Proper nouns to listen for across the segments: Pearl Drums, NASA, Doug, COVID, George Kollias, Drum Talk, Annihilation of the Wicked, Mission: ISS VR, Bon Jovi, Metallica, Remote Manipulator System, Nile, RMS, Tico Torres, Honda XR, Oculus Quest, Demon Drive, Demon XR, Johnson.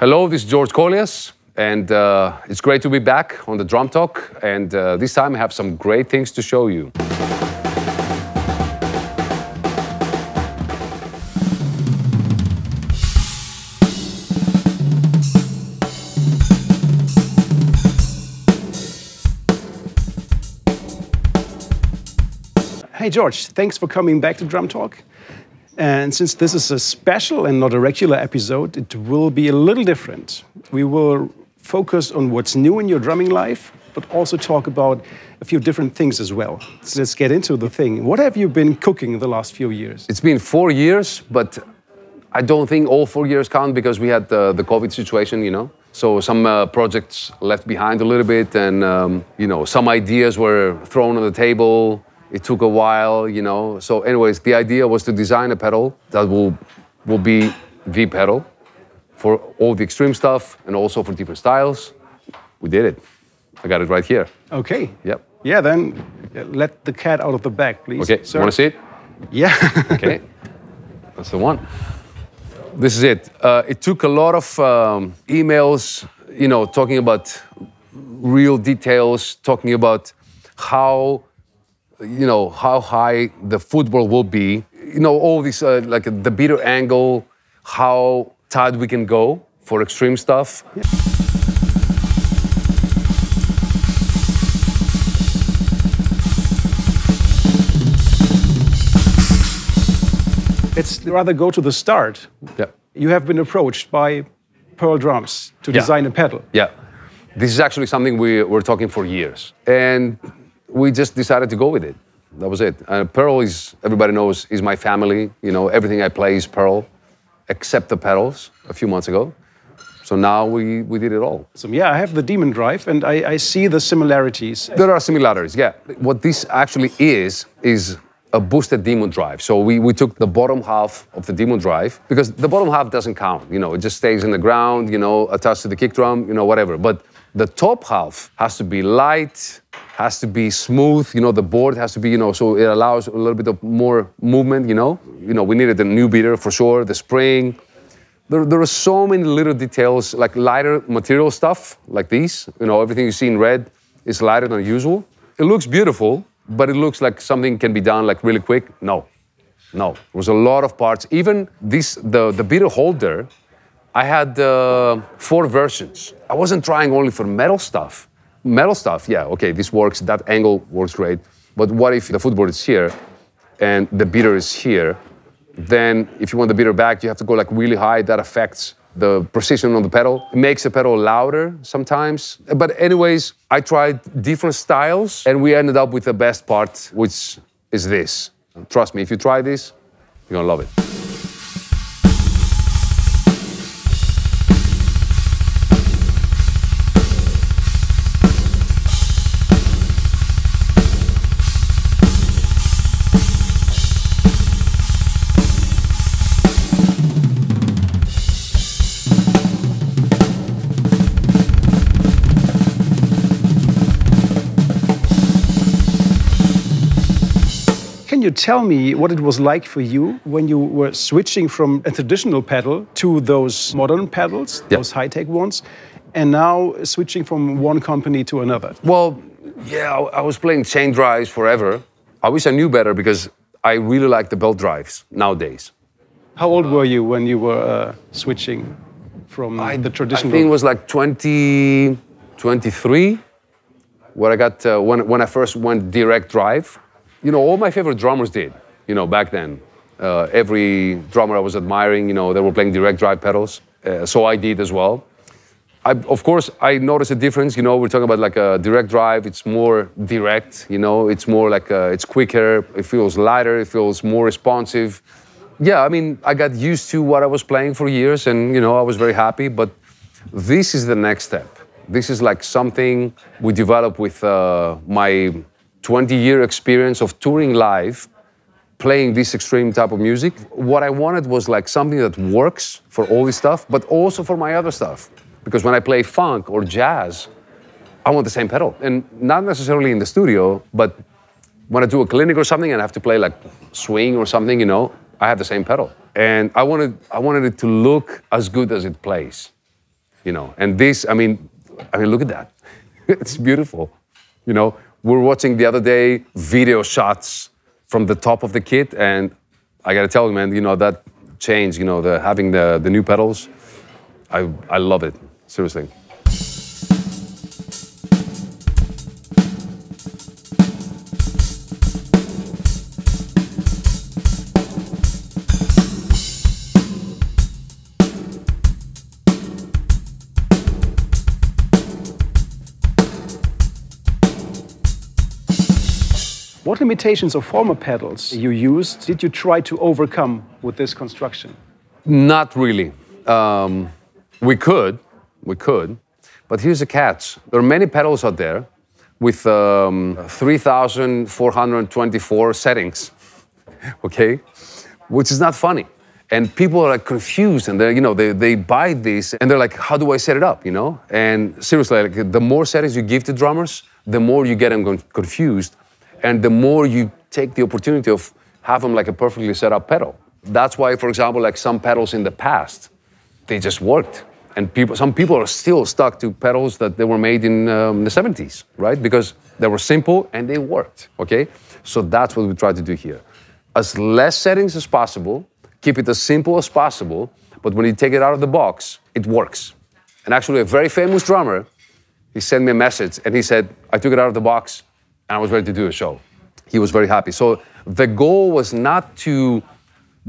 Hello, this is George Kollias, and it's great to be back on the Drum Talk, and this time I have some great things to show you. Hey George, thanks for coming back to Drum Talk. And since this is a special and not a regular episode, it will be a little different. We will focus on what's new in your drumming life, but also talk about a few different things as well. So let's get into the thing. What have you been cooking the last few years? It's been 4 years, but I don't think all 4 years count because we had the COVID situation, you know. So some projects left behind a little bit, and you know, some ideas were thrown on the table. It took a while, you know. So anyways, the idea was to design a pedal that will be the pedal for all the extreme stuff and also for different styles. We did it. I got it right here. Okay. Yep. Yeah, then let the cat out of the bag, please. Okay, sir. You wanna see it? Yeah. Okay, that's the one. This is it. It took a lot of emails, you know, talking about real details, talking about how, you know, how high the football will be. You know, all this, like the beater angle, how tight we can go for extreme stuff. Yeah. Let's rather go to the start. Yeah. You have been approached by Pearl Drums to design a pedal. Yeah. This is actually something we were talking for years. And we just decided to go with it. That was it. Pearl is, everybody knows, is my family. You know, everything I play is Pearl, except the pedals a few months ago. So now we did it all. So yeah, I have the Demon Drive, and I see the similarities. There are similarities, yeah. What this actually is a boosted Demon Drive. So we took the bottom half of the Demon Drive, because the bottom half doesn't count, you know, it just stays in the ground, you know, attached to the kick drum, you know, whatever. But the top half has to be light, has to be smooth, you know, the board has to be, you know, so it allows a little bit of more movement, you know. You know, we needed a new beater for sure, the spring. There are so many little details, like lighter material stuff, like these. You know, everything you see in red is lighter than usual. It looks beautiful, but it looks like something can be done like really quick. No, no, there was a lot of parts. Even this, the beater holder, I had 4 versions. I wasn't trying only for metal stuff. Metal stuff, yeah, okay, this works, that angle works great. But what if the footboard is here and the beater is here? Then if you want the beater back, you have to go like really high. That affects the precision on the pedal. It makes the pedal louder sometimes. But anyways, I tried different styles and we ended up with the best part, which is this. Trust me, if you try this, you're gonna love it. Tell me what it was like for you when you were switching from a traditional pedal to those modern pedals, those high-tech ones, and now switching from one company to another. Well, yeah, I was playing chain drives forever. I wish I knew better because I really like the belt drives nowadays. How old were you when you were switching from the traditional? I think it was like 23, where I got, when I first went direct drive. You know, all my favorite drummers did, you know, back then. Every drummer I was admiring, you know, they were playing direct drive pedals. So I did as well. Of course, I noticed a difference, you know, we're talking about like a direct drive, it's more direct, you know, it's more like, it's quicker, it feels lighter, it feels more responsive. Yeah, I mean, I got used to what I was playing for years and, you know, I was very happy, but this is the next step. This is like something we developed with my 20-year experience of touring live, playing this extreme type of music. What I wanted was like something that works for all this stuff, but also for my other stuff. Because when I play funk or jazz, I want the same pedal. And not necessarily in the studio, but when I do a clinic or something and I have to play like swing or something, you know, I have the same pedal. And I wanted it to look as good as it plays. you know. And this, I mean, look at that. It's beautiful, you know. We were watching the other day video shots from the top of the kit, and I gotta tell you, man, you know, that change, you know, the having the new pedals, I love it, seriously. What limitations of former pedals you used did you try to overcome with this construction? Not really. We could, but here's the catch. There are many pedals out there with 3,424 settings, okay? Which is not funny. And people are like confused, and they, you know, they buy this and they're like, how do I set it up, you know? And seriously, like, the more settings you give to drummers, the more you get them confused. And the more you take the opportunity of having like a perfectly set up pedal. That's why, for example, like some pedals in the past, they just worked. And some people are still stuck to pedals that they were made in the 70s, right? Because they were simple and they worked, okay? So that's what we try to do here. As less settings as possible, keep it as simple as possible, but when you take it out of the box, it works. And actually a very famous drummer, he sent me a message and he said, I took it out of the box, and I was ready to do a show. He was very happy. So the goal was not to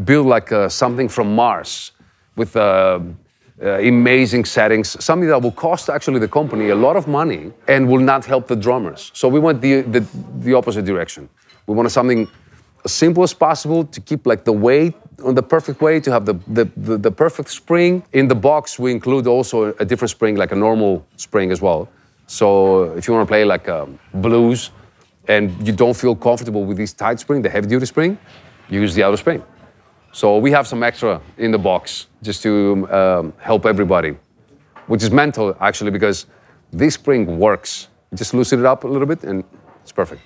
build like something from Mars with amazing settings, something that will cost actually the company a lot of money and will not help the drummers. So we went the opposite direction. We wanted something as simple as possible to keep like the weight on the perfect way, to have the perfect spring. In the box, we include also a different spring, like a normal spring as well. So if you want to play like blues, and you don't feel comfortable with this tight spring, the heavy-duty spring, you use the other spring. So we have some extra in the box just to help everybody, which is mental, actually, because this spring works. You just loosen it up a little bit, and it's perfect.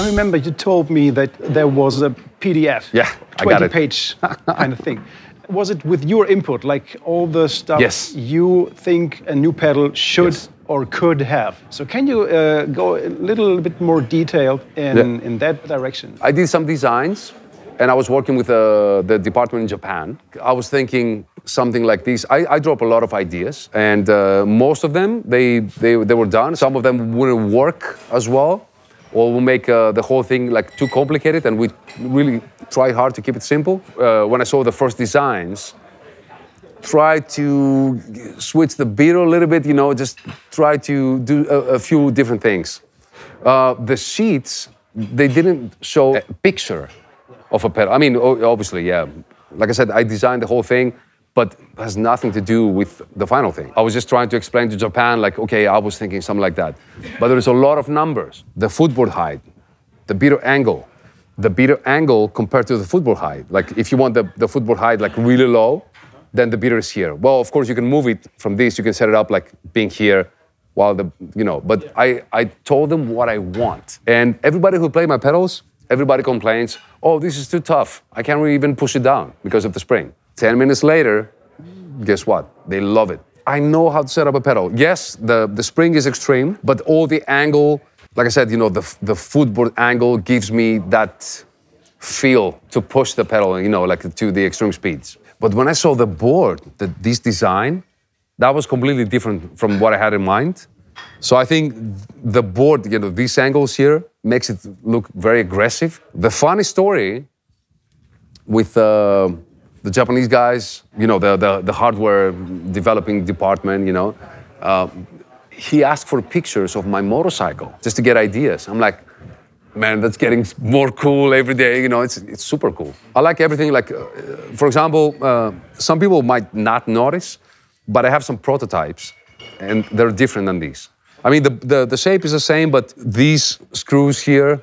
I remember you told me that there was a PDF, yeah, 20-page kind of thing. Was it with your input, like all the stuff yes. you think a new pedal should yes. or could have? So can you go a little bit more detailed in that direction? I did some designs, and I was working with the department in Japan. I was thinking something like this. I drop a lot of ideas, and most of them, they were done. Some of them wouldn't work as well. Or we'll make the whole thing like too complicated, and we really try hard to keep it simple. When I saw the first designs, try to switch the beat a little bit, you know, just try to do a few different things. The sheets, they didn't show a picture of a pedal. I mean, obviously, yeah. Like I said, I designed the whole thing, but it has nothing to do with the final thing. I was just trying to explain to Japan, like, okay, I was thinking something like that. But there is a lot of numbers. The footboard height, the beater angle compared to the footboard height. Like, if you want the footboard height like really low, then the beater is here. Well, of course, you can move it from this. You can set it up like being here while the, you know. But I told them what I want. And everybody who played my pedals, everybody complains, oh, this is too tough. I can't really even push it down because of the spring. 10 minutes later, guess what? They love it. I know how to set up a pedal. Yes, the spring is extreme, but all the angle, like I said, you know, the footboard angle gives me that feel to push the pedal, you know, like to the extreme speeds. But when I saw the board, this design, that was completely different from what I had in mind. So I think the board, you know, these angles here makes it look very aggressive. The funny story with the Japanese guys, you know, the hardware developing department, you know, he asked for pictures of my motorcycle just to get ideas. I'm like, man, that's getting more cool every day, you know, it's super cool. I like everything, like, for example, some people might not notice, but I have some prototypes, and they're different than these. I mean, the shape is the same, but these screws here,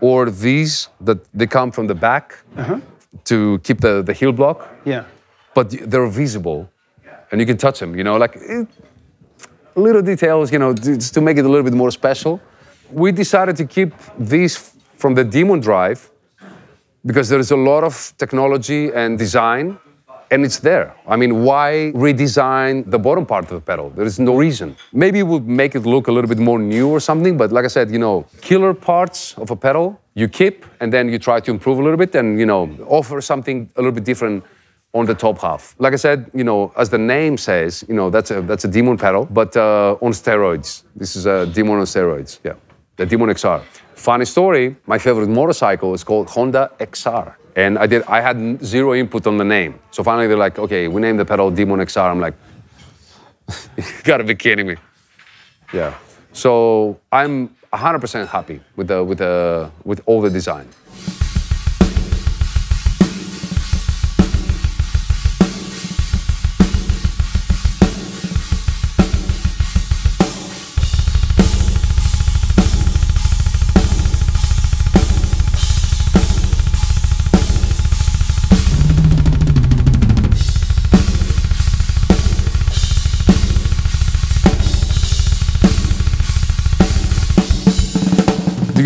or these, that they come from the back, to keep the heel block, yeah, but they're visible and you can touch them, you know, like little details, you know, just to make it a little bit more special. We decided to keep these from the Demon Drive because there is a lot of technology and design, and it's there. I mean, why redesign the bottom part of the pedal? There is no reason. Maybe we'll make it look a little bit more new or something, but like I said, you know, killer parts of a pedal, you keep, and then you try to improve a little bit and, you know, offer something a little bit different on the top half. Like I said, you know, as the name says, you know, that's a Demon pedal, but on steroids. This is a Demon on steroids, yeah. The Demon XR. Funny story, my favorite motorcycle is called Honda XR. And I had zero input on the name. So finally they're like, okay, we named the pedal Demon XR. I'm like, you gotta be kidding me. Yeah. So I'm 100% happy with all the design.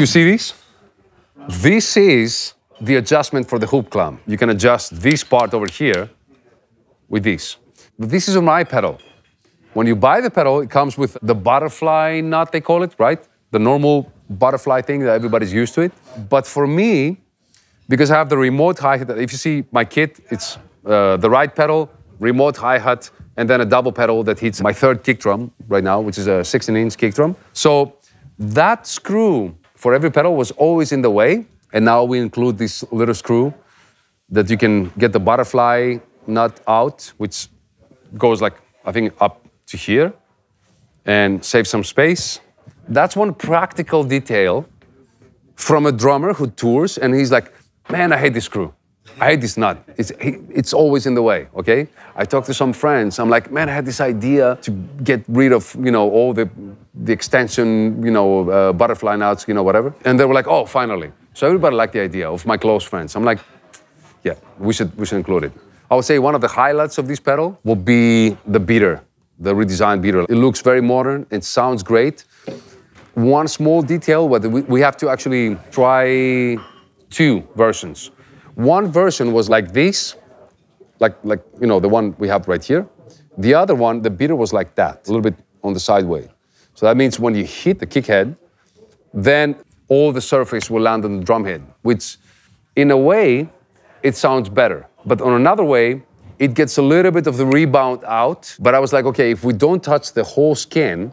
You see this? This is the adjustment for the hoop clamp. You can adjust this part over here with this. But this is on my pedal. When you buy the pedal, it comes with the butterfly nut, they call it, right? The normal butterfly thing that everybody's used to it. But for me, because I have the remote hi-hat, if you see my kit, it's the right pedal, remote hi-hat, and then a double pedal that hits my third kick drum right now, which is a 16-inch kick drum. So that screw for every pedal was always in the way, and now we include this little screw that you can get the butterfly nut out, which goes like, I think, up to here, and save some space. That's one practical detail from a drummer who tours, and he's like, man, I hate this screw. I hate this nut. It's always in the way, okay? I talked to some friends. I'm like, man, I had this idea to get rid of, you know, all the extension, you know, butterfly nuts, you know, whatever. And they were like, oh, finally. So everybody liked the idea of my close friends. I'm like, yeah, we should include it. I would say one of the highlights of this pedal will be the beater, the redesigned beater. It looks very modern. It sounds great. One small detail, but we have to actually try two versions. One version was like this, like you know, the one we have right here. The other one, the beater was like that, a little bit on the side way. So that means when you hit the kick head, then all the surface will land on the drum head, which in a way, it sounds better. But on another way, it gets a little bit of the rebound out. But I was like, okay, if we don't touch the whole skin,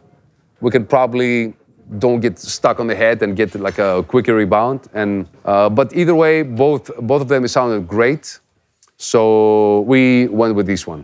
we could probably don't get stuck on the head and get like a quicker rebound. And but either way, both of them sounded great. So we went with this one.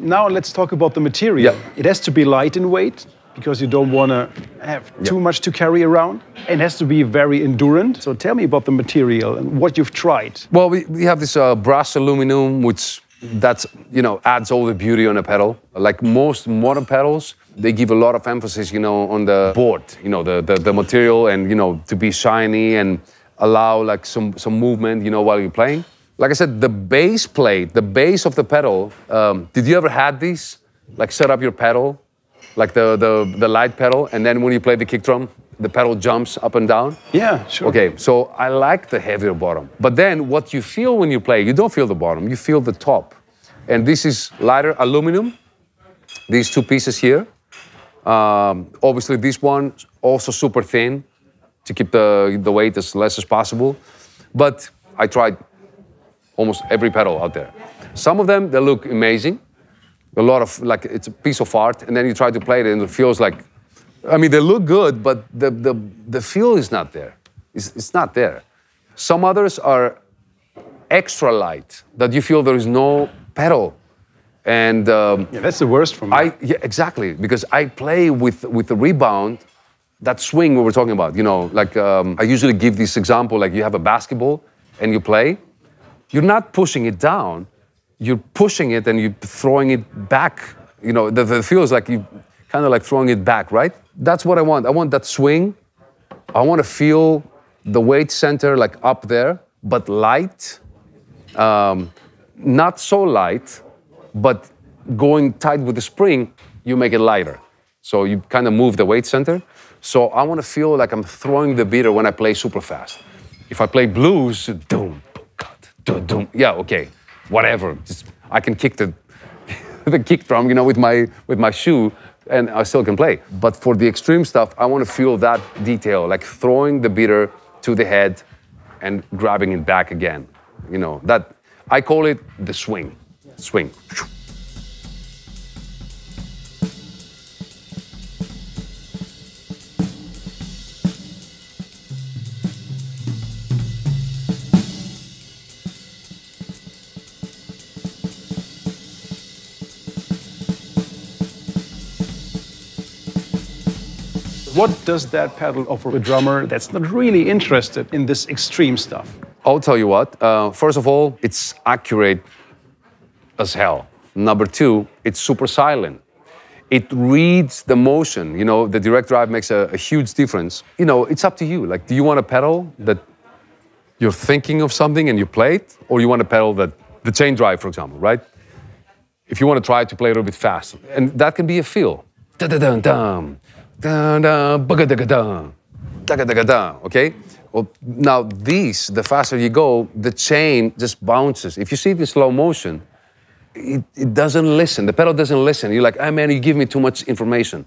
Now let's talk about the material. Yeah. It has to be light in weight, because you don't want to have too much to carry around, and has to be very endurant. So tell me about the material and what you've tried. Well, we have this brass aluminum, which that's, you know, adds all the beauty on a pedal. Like most modern pedals, they give a lot of emphasis, you know, on the board, you know, the material, and, you know, to be shiny and allow like some movement, you know, while you're playing. Like I said, the base plate, the base of the pedal, did you ever had these? Like set up your pedal, like the light pedal, and then when you play the kick drum, the pedal jumps up and down? Yeah, sure. Okay, so I like the heavier bottom. But then what you feel when you play, you don't feel the bottom, you feel the top. And this is lighter aluminum, these two pieces here. Obviously this one, also super thin, to keep the weight as less as possible. But I tried almost every pedal out there. Some of them, they look amazing. A lot of, like, it's a piece of art, and then you try to play it, and it feels like, I mean, they look good, but the feel is not there. It's not there. Some others are extra light, that you feel there is no pedal. And yeah, that's the worst for me. Yeah, exactly, because I play with the rebound, that swing we were talking about, you know, like, I usually give this example, like, you have a basketball, and you play, you're not pushing it down, you're pushing it and you're throwing it back. You know, the feel is like you kind of like throwing it back, right? That's what I want. I want that swing. I want to feel the weight center like up there, but light. Not so light, but going tight with the spring, you make it lighter. So you kind of move the weight center. So I want to feel like I'm throwing the beater when I play super fast. If I play blues, doom, doom, doom, yeah, okay, whatever. Just, I can kick the, the kick drum, you know, with my shoe, and I still can play. But for the extreme stuff, I want to feel that detail, like throwing the beater to the head and grabbing it back again. You know, that, I call it the swing, yeah. Swing. What does that pedal offer a drummer that's not really interested in this extreme stuff? I'll tell you what. First of all, it's accurate as hell. Number two, it's super silent. It reads the motion. You know, the direct drive makes a huge difference. You know, it's up to you. Like, do you want a pedal that you're thinking of something and you play it? Or you want a pedal that, the chain drive, for example, right? If you want to try to play a little bit fast. And that can be a feel. Da-da-dum-dum. Da-da-dum, ba-ga-da-ga-dum. Da-ga-da-ga-dum, okay? Well, now these, the faster you go, the chain just bounces. If you see it in slow motion, it doesn't listen. The pedal doesn't listen. You're like, hey, man, you give me too much information.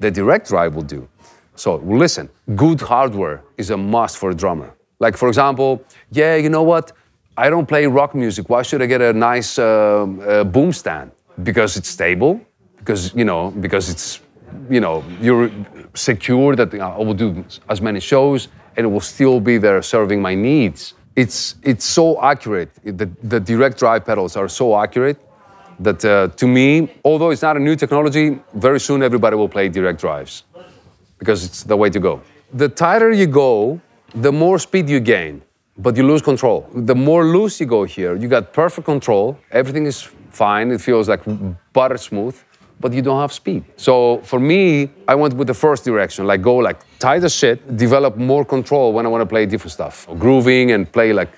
The direct drive will do. So listen, good hardware is a must for a drummer. Like, for example, yeah, you know what? I don't play rock music. Why should I get a nice boom stand? Because it's stable, because, you know, you're secure that I will do as many shows, and it will still be there serving my needs. It's so accurate. The direct drive pedals are so accurate that to me, although it's not a new technology, very soon everybody will play direct drives because it's the way to go. The tighter you go, the more speed you gain, but you lose control. The more loose you go here, you got perfect control. Everything is fine. It feels like butter smooth, but you don't have speed. So for me, I went with the first direction, like go like tight as shit, develop more control when I want to play different stuff. Grooving and play like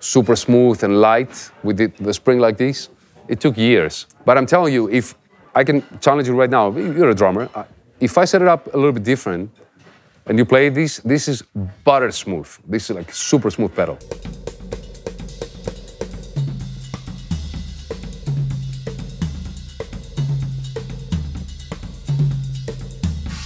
super smooth and light with the spring like this. It took years. But I'm telling you, if I can challenge you right now, you're a drummer, if I set it up a little bit different and you play this, this is butter smooth. This is like super smooth pedal.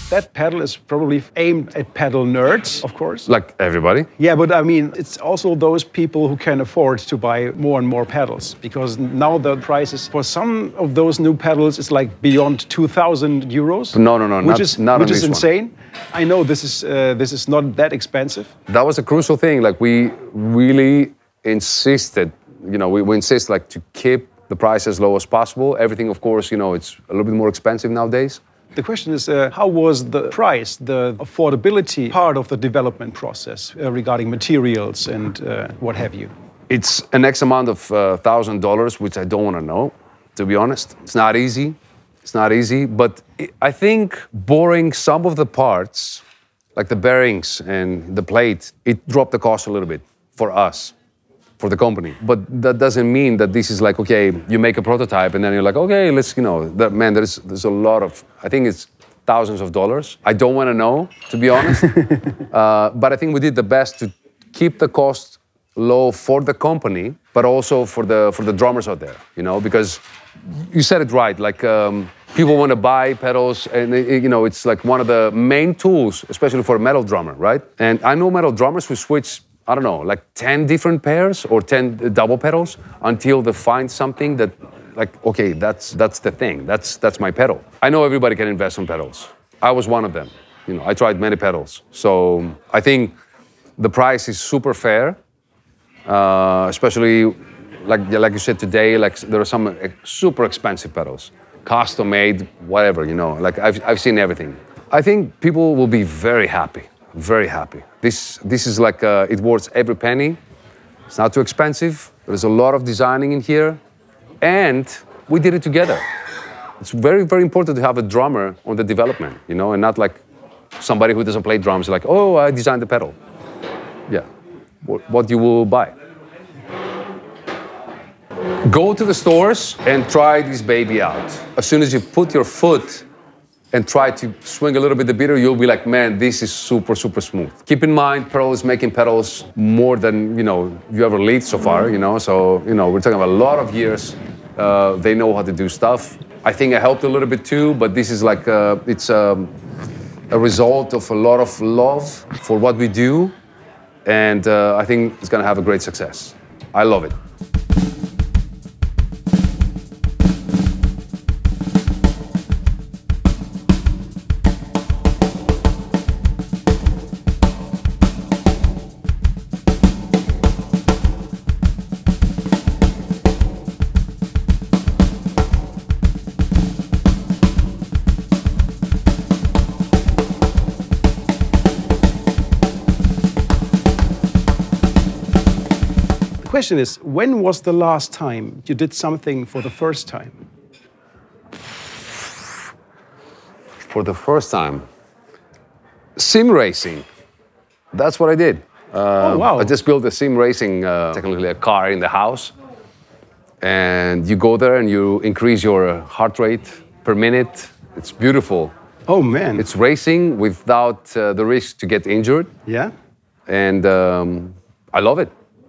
That pedal is probably aimed at pedal nerds, of course. Like everybody. Yeah, but I mean, it's also those people who can afford to buy more and more pedals, because now the prices for some of those new pedals is like beyond 2,000 euros. No, no, no, which is insane. I know this is not that expensive. That was a crucial thing. Like, we really insisted, you know, we insist like to keep the price as low as possible. Everything, of course, you know, it's a little bit more expensive nowadays. The question is, how was the price, the affordability part of the development process regarding materials and what have you? It's an X amount of $1,000, which I don't want to know, to be honest. It's not easy. It's not easy. But I think boring some of the parts, like the bearings and the plate, it dropped the cost a little bit for us, for the company. But that doesn't mean that this is like, okay, you make a prototype and then you're like, okay, let's, you know, that, man, there's a lot of, I think it's thousands of dollars. I don't want to know, to be honest. But I think we did the best to keep the cost low for the company, but also for the drummers out there, you know, because you said it right, like people want to buy pedals and, you know, it's like one of the main tools, especially for a metal drummer, right? And I know metal drummers who switch, I don't know, like 10 different pairs or 10 double pedals until they find something that, like, okay, that's the thing. That's my pedal. I know everybody can invest in pedals. I was one of them. You know, I tried many pedals. So I think the price is super fair, especially like you said today, like there are some super expensive pedals, custom made, whatever, you know, like I've seen everything. I think people will be very happy. Very happy. This is like, it worth every penny. It's not too expensive. There's a lot of designing in here. And we did it together. It's very, very important to have a drummer on the development, you know, and not like somebody who doesn't play drums, like, oh, I designed the pedal. Yeah, what you will buy. Go to the stores and try this baby out. As soon as you put your foot and try to swing a little bit the beater, you'll be like, man, this is super, super smooth. Keep in mind, Pearl is making pedals more than, you know, you ever lived so far, you know, so, you know, we're talking about a lot of years. They know how to do stuff. I think I helped a little bit too, but this is like, it's a result of a lot of love for what we do, and I think it's gonna have a great success. I love it. The question is, when was the last time you did something for the first time? For the first time? Sim racing. That's what I did. Oh, wow. I just built a sim racing, technically a car in the house. And you go there and you increase your heart rate per minute. It's beautiful. Oh, man. It's racing without the risk to get injured. Yeah. And I love it.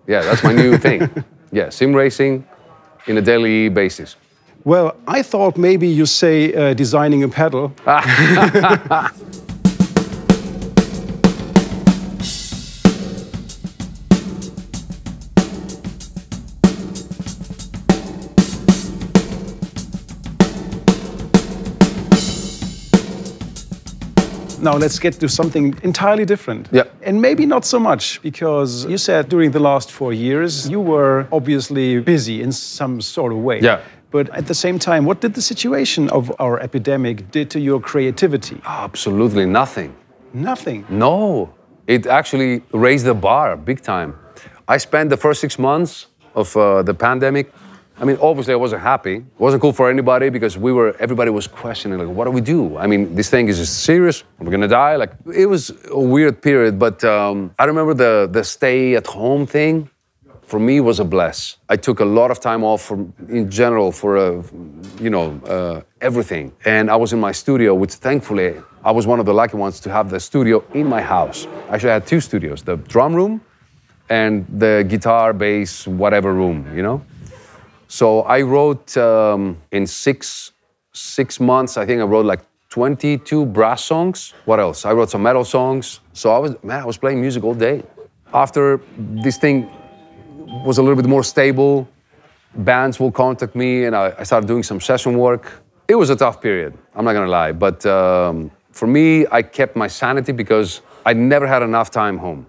Yeah, that's my new thing. Yeah, sim racing in a daily basis. Well, I thought maybe you say designing a pedal. Now let's get to something entirely different. Yeah. And maybe not so much, because you said during the last 4 years, you were obviously busy in some sort of way. Yeah. But at the same time, what did the situation of our epidemic did to your creativity? Absolutely nothing. Nothing? No. It actually raised the bar big time. I spent the first 6 months of the pandemic. I mean, obviously, I wasn't happy. It wasn't cool for anybody because everybody was questioning, like, what do we do? I mean, this thing is serious. Are we gonna die? Like, it was a weird period, but I remember the stay-at-home thing, for me, was a bless. I took a lot of time off in general for, you know, everything. And I was in my studio, which thankfully, I was one of the lucky ones to have the studio in my house. Actually, I had two studios, the drum room and the guitar, bass, whatever room, you know? So I wrote, in six months, I think I wrote like 22 brass songs. What else? I wrote some metal songs. So I was playing music all day. After this thing was a little bit more stable, bands will contact me and I started doing some session work. It was a tough period, I'm not gonna lie. But for me, I kept my sanity because I never had enough time home.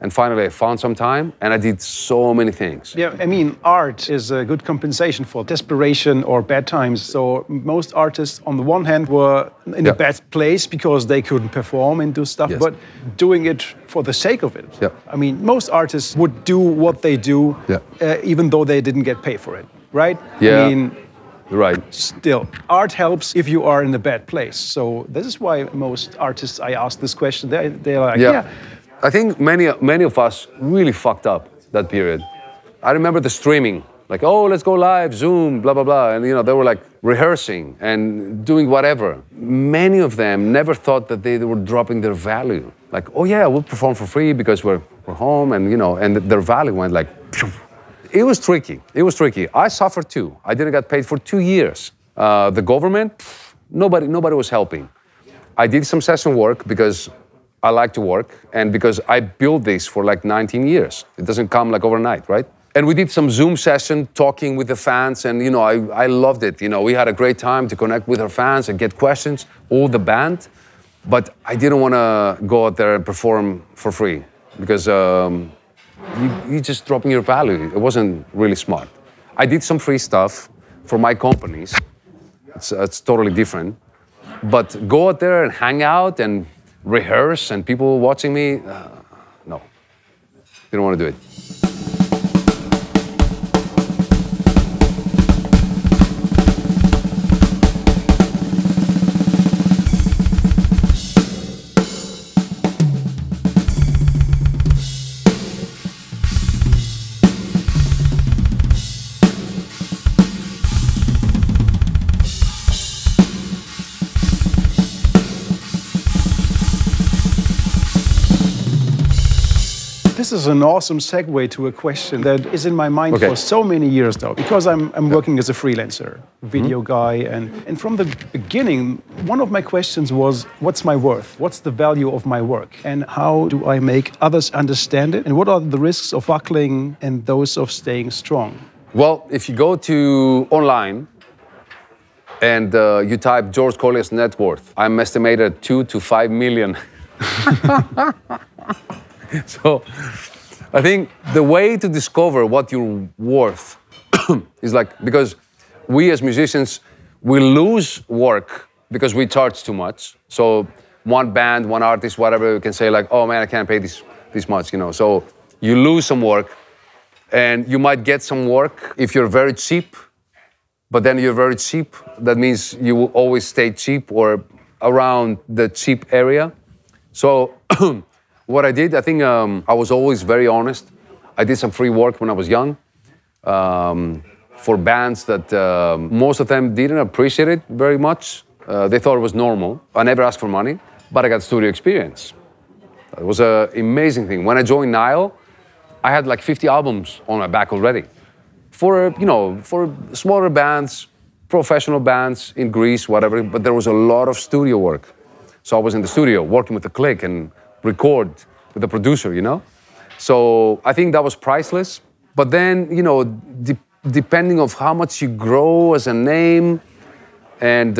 And finally, I found some time, and I did so many things. Yeah, I mean, art is a good compensation for desperation or bad times. So most artists, on the one hand, were in a bad place because they couldn't perform and do stuff, but doing it for the sake of it. Yeah. I mean, most artists would do what they do, even though they didn't get paid for it, right? Yeah. I mean, right. Still, art helps if you are in a bad place. So this is why most artists, I ask this question, they're like, yeah. I think many of us really fucked up that period. I remember the streaming, like, oh, let's go live, Zoom, blah, blah, blah. And, you know, they were like rehearsing and doing whatever. Many of them never thought that they were dropping their value. Like, oh yeah, we'll perform for free because we're home and, you know, and their value went like, phew. It was tricky. It was tricky. I suffered too. I didn't get paid for 2 years. The government, pff, nobody was helping. I did some session work because I like to work, and because I built this for like 19 years. It doesn't come like overnight, right? And we did some Zoom session talking with the fans, and you know, I loved it. You know, we had a great time to connect with our fans and get questions, all the band, but I didn't want to go out there and perform for free because you're just dropping your value. It wasn't really smart. I did some free stuff for my companies. It's totally different. But go out there and hang out and rehearse and people watching me, no, you don't want to do it. This is an awesome segue to a question that is in my mind for so many years now, because I'm working as a freelancer, video guy, and from the beginning, one of my questions was, what's my worth? What's the value of my work? And how do I make others understand it? And what are the risks of buckling and those of staying strong? Well, if you go to online, and you type George Kollias net worth, I'm estimated at 2 to 5 million. So I think the way to discover what you're worth is like, because we as musicians, we lose work because we charge too much. So one band, one artist, whatever, can say like, oh man, I can't pay this much, you know. So you lose some work, and you might get some work if you're very cheap, but then you're very cheap. That means you will always stay cheap or around the cheap area. So what I did, I think I was always very honest. I did some free work when I was young for bands that most of them didn't appreciate it very much. They thought it was normal. I never asked for money, but I got studio experience. It was an amazing thing. When I joined Nile, I had like 50 albums on my back already. For, you know, for smaller bands, professional bands in Greece, whatever, but there was a lot of studio work. So I was in the studio working with the click and record with the producer, you know? So I think that was priceless. But then, you know, depending on how much you grow as a name, and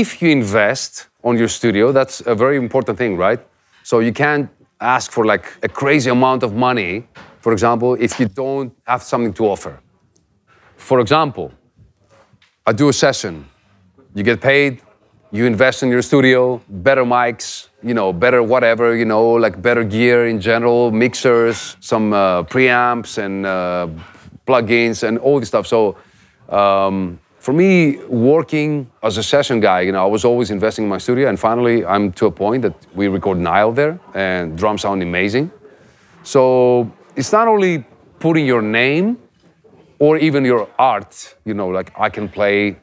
if you invest on your studio, that's a very important thing, right? So you can't ask for like a crazy amount of money, for example, if you don't have something to offer. For example, I do a session, you get paid, you invest in your studio, better mics, you know, better whatever, you know, like better gear in general, mixers, some preamps and plugins and all this stuff. So for me, working as a session guy, you know, I was always investing in my studio, and finally I'm to a point that we record Nile there and drums sound amazing. So it's not only putting your name or even your art, you know, like I can play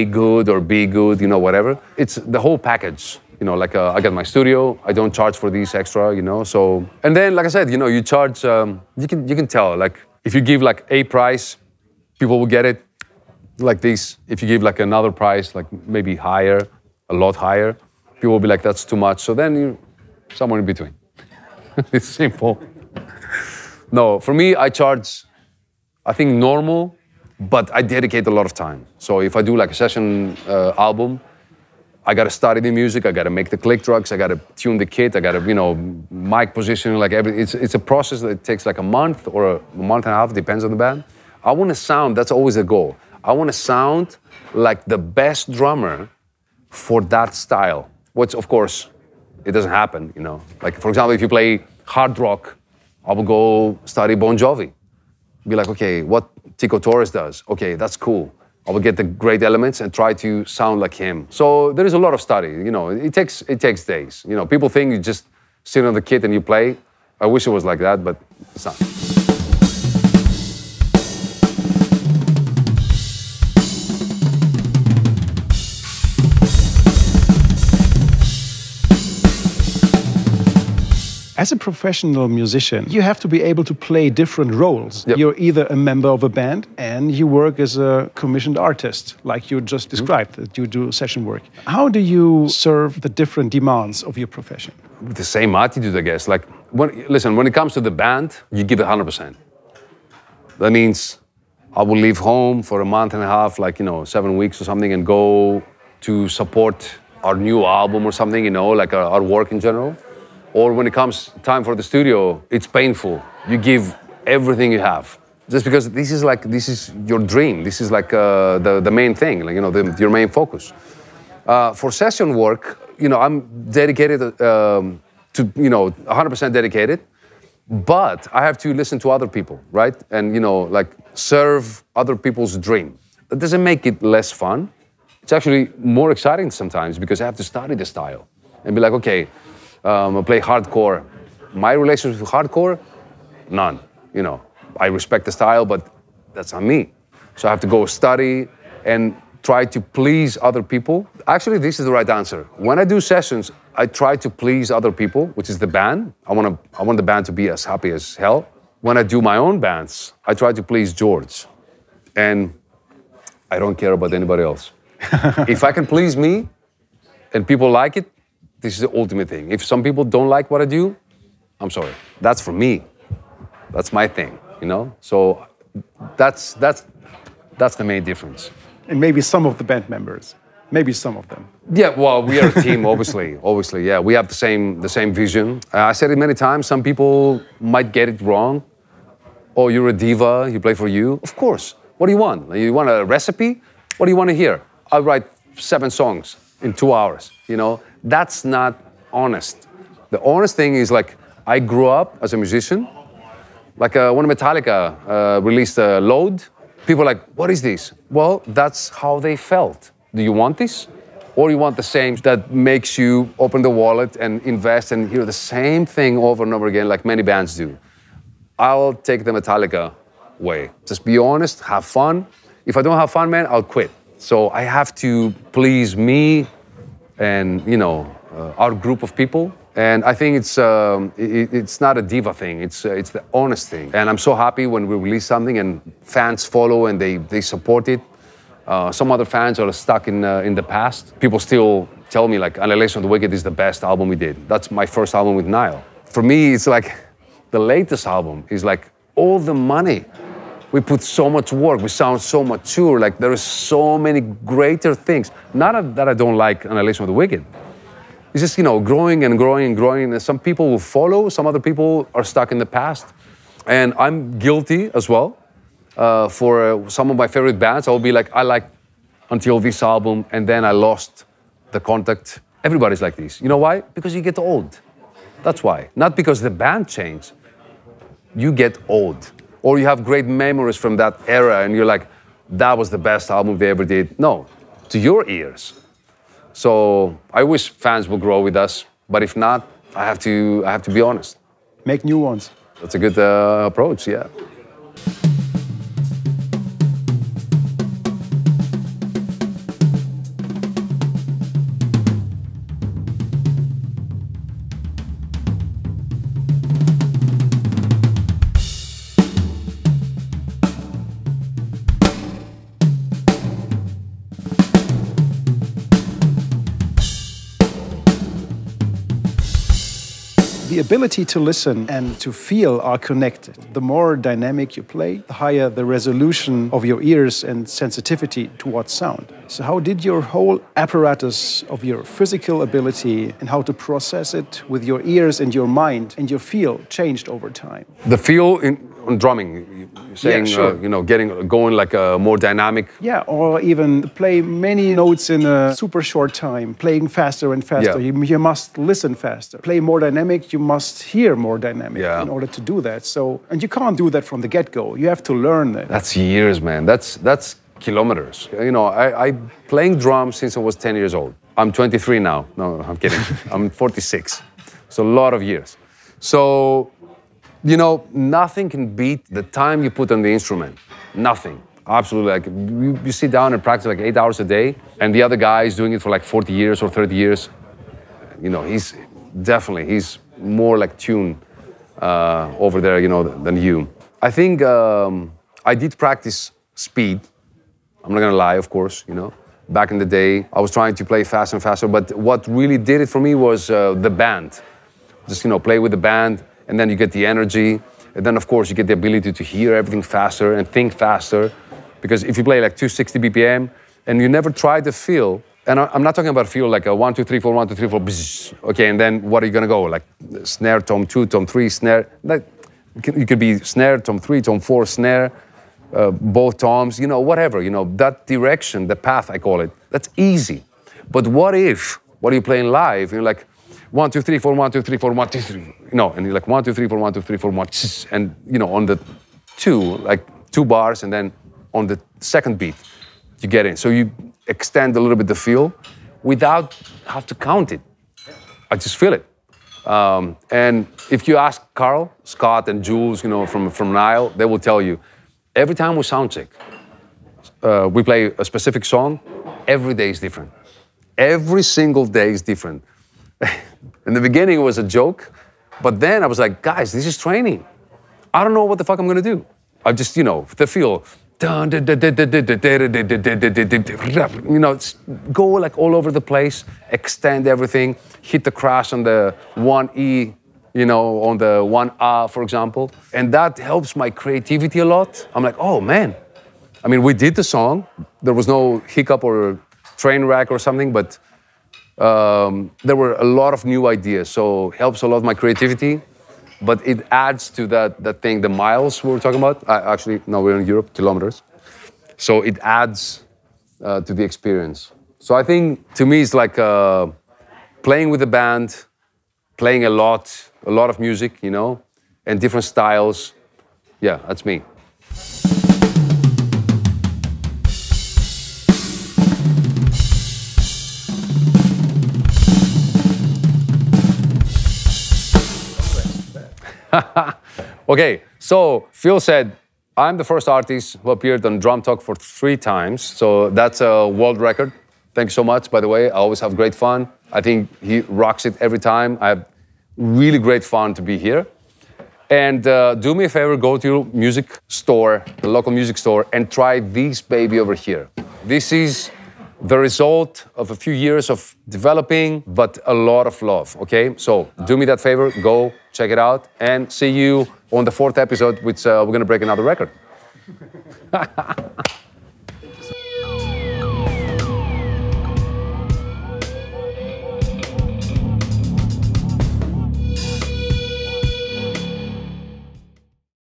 A good or B good, you know, whatever. It's the whole package, you know, like I got my studio, I don't charge for these extra, you know, so. And then, like I said, you know, you charge, you can tell, like, if you give like a price, people will get it like this. If you give like another price, like maybe higher, a lot higher, people will be like, that's too much. So then you're somewhere in between. It's simple. No, for me, I charge, I think, normal, but I dedicate a lot of time. So if I do like a session album, I gotta study the music, I gotta make the click tracks, I gotta tune the kit, I gotta, you know, mic positioning, like everything. It's a process that takes like a month or a month and a half, depends on the band. I wanna sound, that's always the goal. I wanna sound like the best drummer for that style, which of course, it doesn't happen, you know. Like for example, if you play hard rock, I will go study Bon Jovi. Be like, okay, what Tico Torres does, okay, that's cool. I will get the great elements and try to sound like him. So there is a lot of study, you know, it takes days. You know, people think you just sit on the kit and you play. I wish it was like that, but it's not. As a professional musician, you have to be able to play different roles. Yep. You're either a member of a band and you work as a commissioned artist, like you just described, that you do session work. How do you serve the different demands of your profession? With the same attitude, I guess. Like, listen, when it comes to the band, you give it 100%. That means I will leave home for a month and a half, like, you know, 7 weeks or something, and go to support our new album or something, you know, like our work in general. Or when it comes time for the studio, it's painful. You give everything you have. Just because this is your dream. This is like the main thing, like, you know, your main focus. For session work, you know, I'm dedicated to, you know, 100% dedicated, but I have to listen to other people, right? And, you know, like serve other people's dream. That doesn't make it less fun. It's actually more exciting sometimes because I have to study the style and be like, okay, I play hardcore. My relationship with hardcore, none. You know, I respect the style, but that's not me. So I have to go study and try to please other people. Actually, this is the right answer. When I do sessions, I try to please other people, which is the band. I want the band to be as happy as hell. When I do my own bands, I try to please George. And I don't care about anybody else. If I can please me and people like it, this is the ultimate thing. If some people don't like what I do, I'm sorry. That's for me. That's my thing, you know? So that's the main difference. And maybe some of the band members. Maybe some of them. Yeah, well, we are a team, obviously. Obviously, yeah. We have the same vision. I said it many times, some people might get it wrong. Oh, you're a diva, you play for you. Of course. What do you want? You want a recipe? What do you want to hear? I'll write 7 songs in 2 hours, you know? That's not honest. The honest thing is, like, I grew up as a musician. Like, when Metallica released Load, people were like, what is this? Well, that's how they felt. Do you want this? Or you want the same that makes you open the wallet and invest and hear the same thing over and over again, like many bands do? I'll take the Metallica way. Just be honest, have fun. If I don't have fun, man, I'll quit. So I have to please me and, you know, our group of people. And I think it's not a diva thing, it's the honest thing. And I'm so happy when we release something and fans follow and they support it. Some other fans are stuck in the past. People still tell me, like, Annihilation of the Wicked is the best album we did. That's my first album with Nile. For me, it's like, the latest album is like, all the money. We put so much work, we sound so mature, like there are so many greater things. Not that I don't like Annihilation of the Wicked. It's just, you know, growing and growing and growing. And some people will follow, some other people are stuck in the past. And I'm guilty as well. For some of my favorite bands, I'll be like, I liked until this album, and then I lost the contact. Everybody's like this. You know why? Because you get old. That's why. Not because the band changed. You get old. Or you have great memories from that era, and you're like, that was the best album they ever did. No, to your ears. So I wish fans will grow with us, but if not, I have to be honest. Make new ones. That's a good approach, yeah. The ability to listen and to feel are connected. The more dynamic you play, the higher the resolution of your ears and sensitivity towards sound. So how did your whole apparatus of your physical ability and how to process it with your ears and your mind and your feel changed over time? The feel on drumming, you're saying, yeah, sure. You know, getting going like a more dynamic. Yeah, or even play many notes in a super short time, playing faster and faster. Yeah. You must listen faster. Play more dynamic, you must hear more dynamic, yeah, in order to do that. So, and you can't do that from the get-go. You have to learn that. That's years, man. That's kilometers. You know, I playing drums since I was 10 years old. I'm 23 now. No, I'm kidding. I'm 46. So a lot of years. So, you know, nothing can beat the time you put on the instrument. Nothing. Absolutely. Like, you sit down and practice like 8 hours a day, and the other guy is doing it for like 40 years or 30 years. You know, he's more like tuned over there, you know, than you. I think I did practice speed. I'm not gonna lie, of course, you know. Back in the day, I was trying to play faster and faster, but what really did it for me was the band. Just, you know, play with the band, and then you get the energy, and then of course you get the ability to hear everything faster and think faster, because if you play like 260 BPM and you never try to feel, and I'm not talking about feel like a 1, 2, 3, 4, 1, 2, 3, 4, okay, and then what are you gonna go? Like snare, tom 2, tom 3, snare, like you could be snare, tom 3, tom 4, snare, both toms, you know, whatever, you know, that direction, the path I call it, that's easy. But what if, what are you playing live, you're like, 1, 2, 3, 4, 1, 2, 3, 4, 1, 2, 3. No, and you're like 1, 2, 3, 4, 1, 2, 3, 4, 1, tss, and you know, on the 2, like 2 bars, and then on the second beat, you get in. So you extend a little bit the feel without have to count it. I just feel it. And if you ask Carl, Scott, and Jules, you know, from Nile, they will tell you every time we sound check, we play a specific song. Every day is different. Every single day is different. In the beginning, it was a joke. But then I was like, guys, this is training. I don't know what the fuck I'm going to do. I just, you know, the feel. You know, go like all over the place, extend everything, hit the crash on the 1E, you know, on the 1R, for example. And that helps my creativity a lot. I'm like, oh, man. I mean, we did the song. There was no hiccup or train wreck or something, but there were a lot of new ideas. So helps a lot my creativity. But it adds to that thing, the miles we were talking about. Actually, no, we're in Europe, kilometers. So it adds to the experience. So I think, to me, it's like playing with a band, playing a lot of music, you know, and different styles. Yeah, that's me. Okay, so Phil said, I'm the first artist who appeared on Drum Talk for 3 times. So that's a world record. Thanks so much, by the way. I always have great fun. I think he rocks it every time. I have really great fun to be here. And do me a favor, go to your music store, the local music store, and try this baby over here. This is the result of a few years of developing, but a lot of love, okay? So do me that favor, go check it out, and see you on the 4th episode, which we're gonna break another record.